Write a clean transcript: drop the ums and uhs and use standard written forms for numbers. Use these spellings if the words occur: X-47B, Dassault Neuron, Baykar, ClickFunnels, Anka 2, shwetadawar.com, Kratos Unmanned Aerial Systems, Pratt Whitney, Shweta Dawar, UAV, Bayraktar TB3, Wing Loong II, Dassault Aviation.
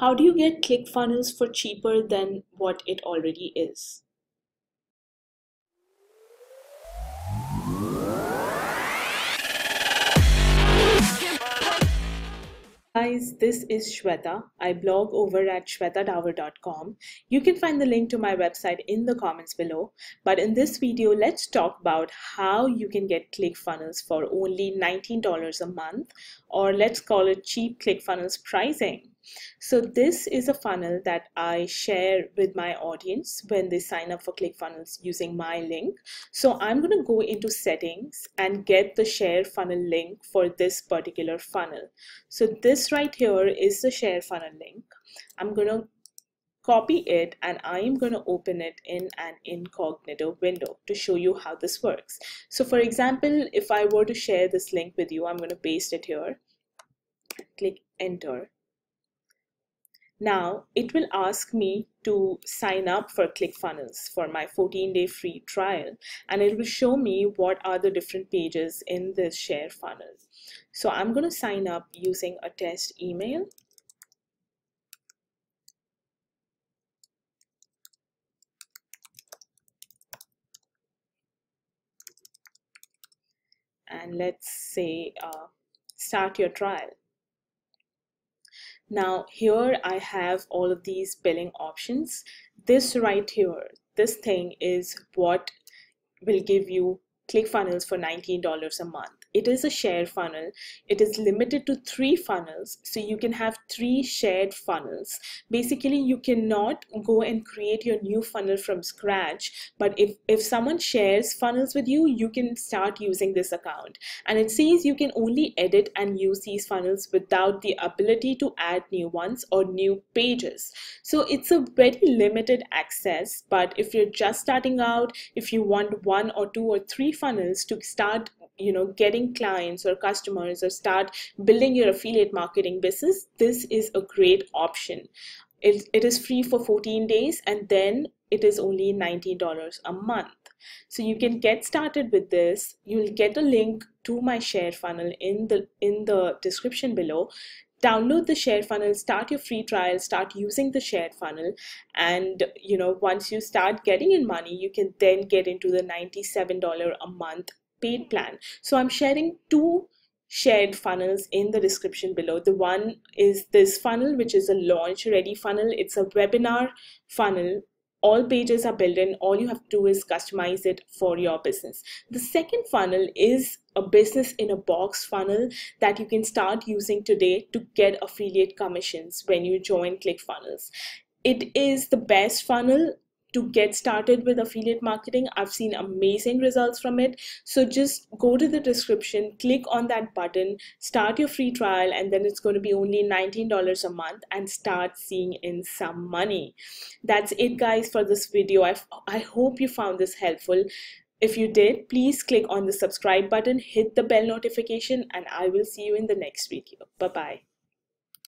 How do you get ClickFunnels for cheaper than what it already is? Guys, this is Shweta. I blog over at shwetadawar.com. You can find the link to my website in the comments below. But in this video, let's talk about how you can get ClickFunnels for only $19 a month, or let's call it cheap ClickFunnels pricing. So this is a funnel that I share with my audience when they sign up for ClickFunnels using my link. So I'm going to go into settings and get the share funnel link for this particular funnel. So this right here is the share funnel link. I'm going to copy it and I'm going to open it in an incognito window to show you how this works. So for example, if I were to share this link with you, I'm going to paste it here. Click enter. Now it will ask me to sign up for ClickFunnels for my 14-day free trial, and it will show me what are the different pages in this share funnel. So I'm going to sign up using a test email. And let's say start your trial. Now here I have all of these billing options. This right here, this thing is what will give you ClickFunnels for $19 a month. It is a share funnel. It is limited to 3 funnels, so you can have 3 shared funnels. Basically, you cannot go and create your new funnel from scratch, but if someone shares funnels with you, you can start using this account. And it says you can only edit and use these funnels without the ability to add new ones or new pages. So it's a very limited access, but if you're just starting out, if you want 1 or 2 or 3 funnels to start getting clients or customers or start building your affiliate marketing business, this is a great option. It is free for 14 days and then it is only $19 a month. So you can get started with this. You'll get a link to my share funnel in the description below. Download the share funnel, start your free trial, start using the shared funnel, and once you start getting in money, you can then get into the $97 a month paid plan. So I'm sharing 2 shared funnels in the description below. The one is this funnel, which is a launch ready funnel. It's a webinar funnel. All pages are built in. All you have to do is customize it for your business. The second funnel is a business in a box funnel that you can start using today to get affiliate commissions when you join ClickFunnels. It is the best funnel to get started with affiliate marketing. I've seen amazing results from it. So just go to the description, click on that button, start your free trial, and then it's going to be only $19 a month and start seeing in some money. That's it, guys, for this video. I hope you found this helpful. If you did, please click on the subscribe button, hit the bell notification, and I will see you in the next video. Bye-bye.